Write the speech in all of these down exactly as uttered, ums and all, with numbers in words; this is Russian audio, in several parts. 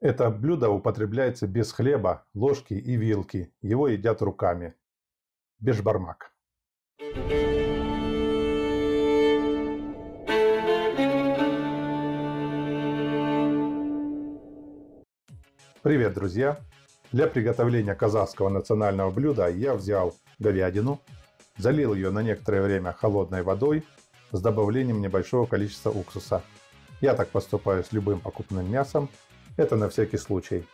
Это блюдо употребляется без хлеба, ложки и вилки. Его едят руками. Бешбармак. Привет, друзья! Для приготовления казахского национального блюда я взял говядину, залил ее на некоторое время холодной водой с добавлением небольшого количества уксуса. Я так поступаю с любым покупным мясом, это на всякий случай.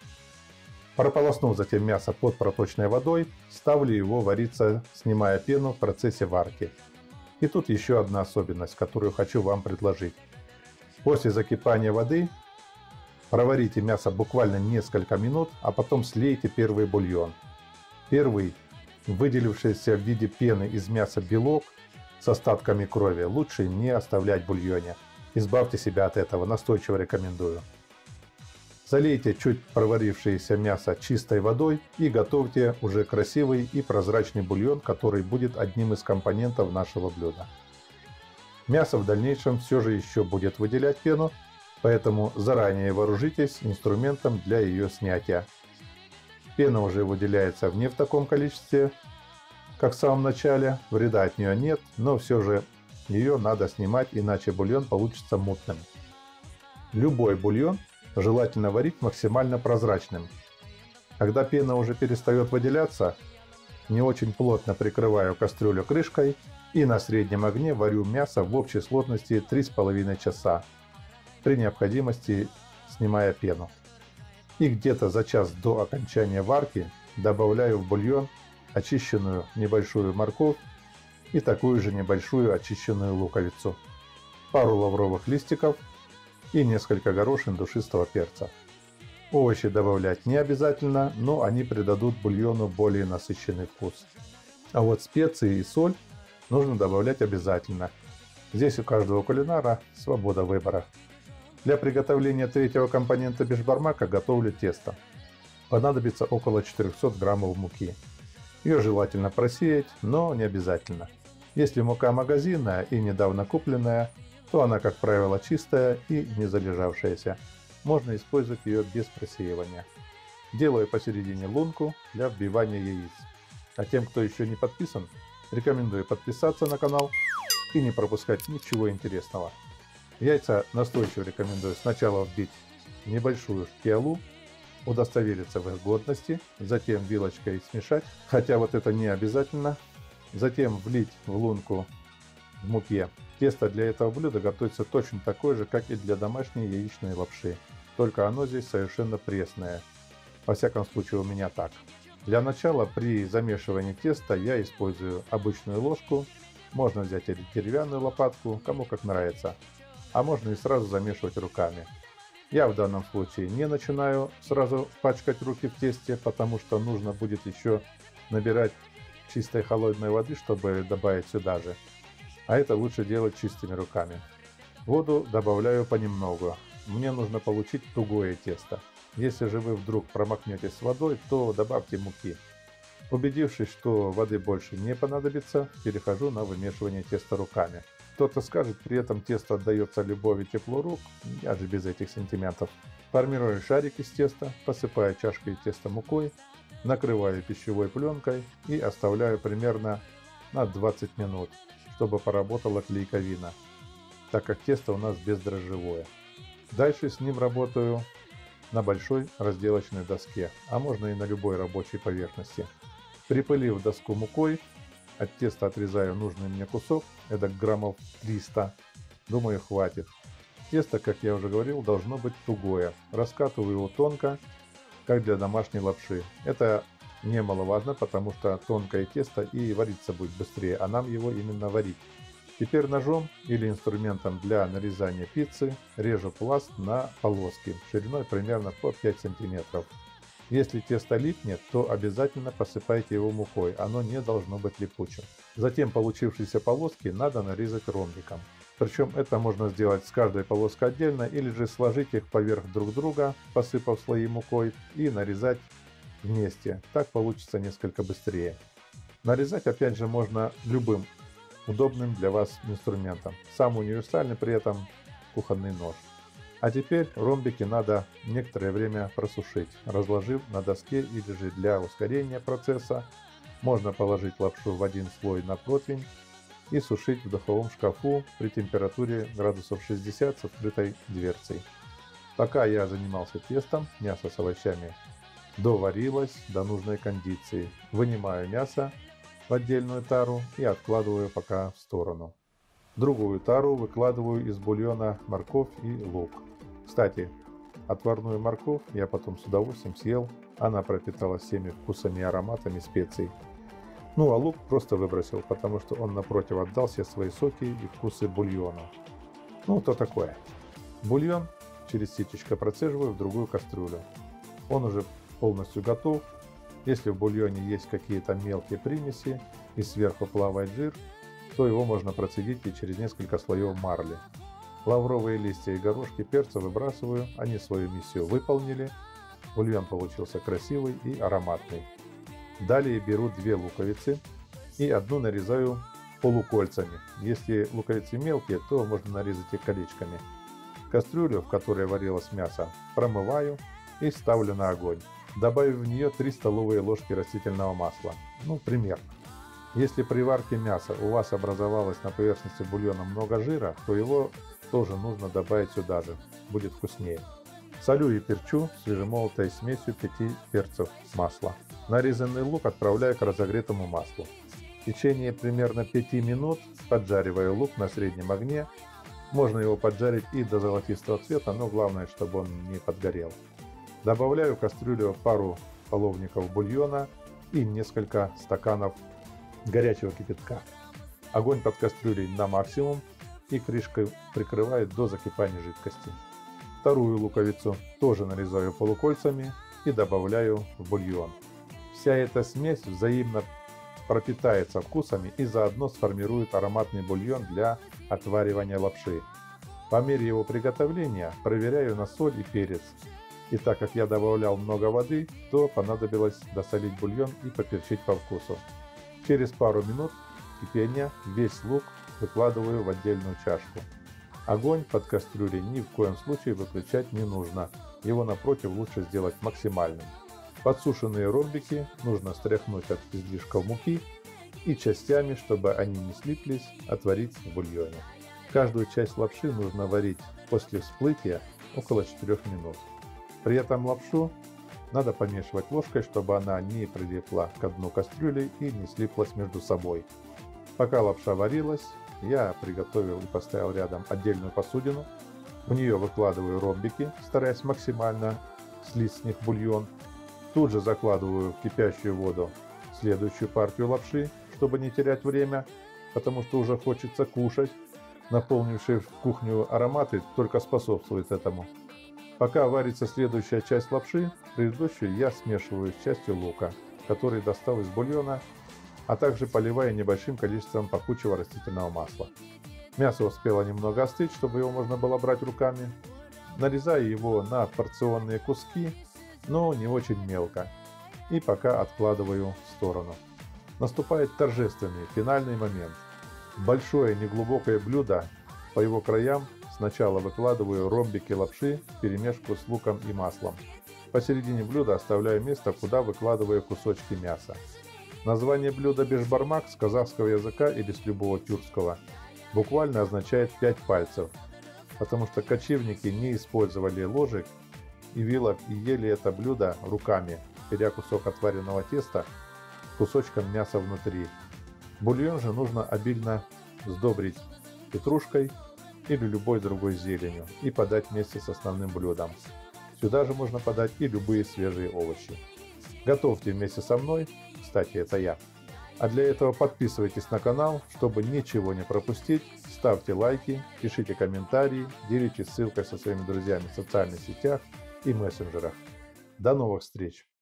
Прополоснув затем мясо под проточной водой, ставлю его вариться, снимая пену в процессе варки. И тут еще одна особенность, которую хочу вам предложить. После закипания воды проварите мясо буквально несколько минут, а потом слейте первый бульон. Первый, выделившийся в виде пены из мяса белок с остатками крови, лучше не оставлять в бульоне. Избавьте себя от этого, настойчиво рекомендую. Залейте чуть проварившееся мясо чистой водой и готовьте уже красивый и прозрачный бульон, который будет одним из компонентов нашего блюда. Мясо в дальнейшем все же еще будет выделять пену, поэтому заранее вооружитесь инструментом для ее снятия. Пена уже выделяется не в таком количестве, как в самом начале, вреда от нее нет, но все же ее надо снимать, иначе бульон получится мутным. Любой бульон желательно варить максимально прозрачным. Когда пена уже перестает выделяться, не очень плотно прикрываю кастрюлю крышкой и на среднем огне варю мясо в общей сложности три с половиной часа, при необходимости снимая пену. И где-то за час до окончания варки добавляю в бульон очищенную небольшую морковь и такую же небольшую очищенную луковицу, пару лавровых листиков и несколько горошин душистого перца. Овощи добавлять не обязательно, но они придадут бульону более насыщенный вкус. А вот специи и соль нужно добавлять обязательно. Здесь у каждого кулинара свобода выбора. Для приготовления третьего компонента бешбармака готовлю тесто. Понадобится около четырехсот граммов муки. Ее желательно просеять, но не обязательно. Если мука магазинная и недавно купленная, то она, как правило, чистая и не залежавшаяся. Можно использовать ее без просеивания. Делаю посередине лунку для вбивания яиц. А тем, кто еще не подписан, рекомендую подписаться на канал и не пропускать ничего интересного. Яйца настойчиво рекомендую сначала вбить в небольшую шкиалу, удостовериться в их годности, затем вилочкой смешать, хотя вот это не обязательно. Затем влить в лунку в муке. Тесто для этого блюда готовится точно такое же, как и для домашней яичной лапши, только оно здесь совершенно пресное. Во всяком случае у меня так. Для начала при замешивании теста я использую обычную ложку, можно взять или деревянную лопатку, кому как нравится, а можно и сразу замешивать руками. Я в данном случае не начинаю сразу пачкать руки в тесте, потому что нужно будет еще набирать чистой холодной воды, чтобы добавить сюда же. А это лучше делать чистыми руками. Воду добавляю понемногу. Мне нужно получить тугое тесто. Если же вы вдруг промокнетесь с водой, то добавьте муки. Убедившись, что воды больше не понадобится, перехожу на вымешивание теста руками. Кто-то скажет, при этом тесто отдается любовью и теплу рук, я же без этих сантиментов. Формирую шарик из теста, посыпаю чашкой теста мукой, накрываю пищевой пленкой и оставляю примерно на двадцать минут. Чтобы поработала клейковина, так как тесто у нас бездрожжевое. Дальше с ним работаю на большой разделочной доске, а можно и на любой рабочей поверхности. Припылив доску мукой, от теста отрезаю нужный мне кусок, это граммов триста, думаю, хватит. Тесто, как я уже говорил, должно быть тугое, раскатываю его тонко, как для домашней лапши. Это немаловажно, потому что тонкое тесто и варится будет быстрее, а нам его именно варить. Теперь ножом или инструментом для нарезания пиццы режу пласт на полоски шириной примерно по пять сантиметров. Если тесто липнет, то обязательно посыпайте его мукой, оно не должно быть липучим. Затем получившиеся полоски надо нарезать ромбиком. Причем это можно сделать с каждой полоской отдельно или же сложить их поверх друг друга, посыпав слои мукой и нарезать вместе, так получится несколько быстрее. Нарезать опять же можно любым удобным для вас инструментом. Самый универсальный при этом кухонный нож. А теперь ромбики надо некоторое время просушить, разложив на доске или же для ускорения процесса. Можно положить лапшу в один слой на противень и сушить в духовом шкафу при температуре градусов шестьдесят с открытой дверцей. Пока я занимался тестом, мясо с овощами доварилось до нужной кондиции. Вынимаю мясо в отдельную тару и откладываю пока в сторону. Другую тару выкладываю из бульона морковь и лук. Кстати, отварную морковь я потом с удовольствием съел, она пропиталась всеми вкусами и ароматами специй. Ну а лук просто выбросил, потому что он напротив отдал все свои соки и вкусы бульона. Ну то такое. Бульон через ситечко процеживаю в другую кастрюлю. Он уже полностью готов. Если в бульоне есть какие-то мелкие примеси и сверху плавает жир, то его можно процедить и через несколько слоев марли. Лавровые листья и горошки перца выбрасываю, они свою миссию выполнили. Бульон получился красивый и ароматный. Далее беру две луковицы и одну нарезаю полукольцами. Если луковицы мелкие, то можно нарезать их колечками. Кастрюлю, в которой варилось мясо, промываю и ставлю на огонь. Добавив в нее три столовые ложки растительного масла. Ну, примерно. Если при варке мяса у вас образовалось на поверхности бульона много жира, то его тоже нужно добавить сюда же, будет вкуснее. Солю и перчу свежемолотой смесью пяти перцев масла. Нарезанный лук отправляю к разогретому маслу. В течение примерно пяти минут поджариваю лук на среднем огне. Можно его поджарить и до золотистого цвета, но главное, чтобы он не подгорел. Добавляю в кастрюлю пару половников бульона и несколько стаканов горячего кипятка. Огонь под кастрюлей на максимум и крышкой прикрываю до закипания жидкости. Вторую луковицу тоже нарезаю полукольцами и добавляю в бульон. Вся эта смесь взаимно пропитается вкусами и заодно сформирует ароматный бульон для отваривания лапши. По мере его приготовления проверяю на соль и перец. И так как я добавлял много воды, то понадобилось досолить бульон и поперчить по вкусу. Через пару минут кипения весь лук выкладываю в отдельную чашку. Огонь под кастрюлей ни в коем случае выключать не нужно, его напротив лучше сделать максимальным. Подсушенные ромбики нужно стряхнуть от излишков муки и частями, чтобы они не слиплись, отварить в бульоне. Каждую часть лапши нужно варить после всплытия около четырёх минут. При этом лапшу надо помешивать ложкой, чтобы она не прилипла к дну кастрюли и не слиплась между собой. Пока лапша варилась, я приготовил и поставил рядом отдельную посудину. В нее выкладываю ромбики, стараясь максимально слить с них бульон. Тут же закладываю в кипящую воду следующую партию лапши, чтобы не терять время, потому что уже хочется кушать. Наполнившие кухню ароматы только способствуют этому. Пока варится следующая часть лапши, предыдущую я смешиваю с частью лука, который достал из бульона, а также поливаю небольшим количеством пахучего растительного масла. Мясо успело немного остыть, чтобы его можно было брать руками. Нарезаю его на порционные куски, но не очень мелко, и пока откладываю в сторону. Наступает торжественный финальный момент. Большое неглубокое блюдо, по его краям сначала выкладываю ромбики лапши в перемешку с луком и маслом. Посередине блюда оставляю место, куда выкладываю кусочки мяса. Название блюда бешбармак с казахского языка или с любого тюркского буквально означает «пять пальцев», потому что кочевники не использовали ложек и вилок и ели это блюдо руками, беря кусок отваренного теста с кусочком мяса внутри. Бульон же нужно обильно сдобрить петрушкой или любой другой зеленью и подать вместе с основным блюдом. Сюда же можно подать и любые свежие овощи. Готовьте вместе со мной, кстати, это я. А для этого подписывайтесь на канал, чтобы ничего не пропустить, ставьте лайки, пишите комментарии, делитесь ссылкой со своими друзьями в социальных сетях и мессенджерах. До новых встреч!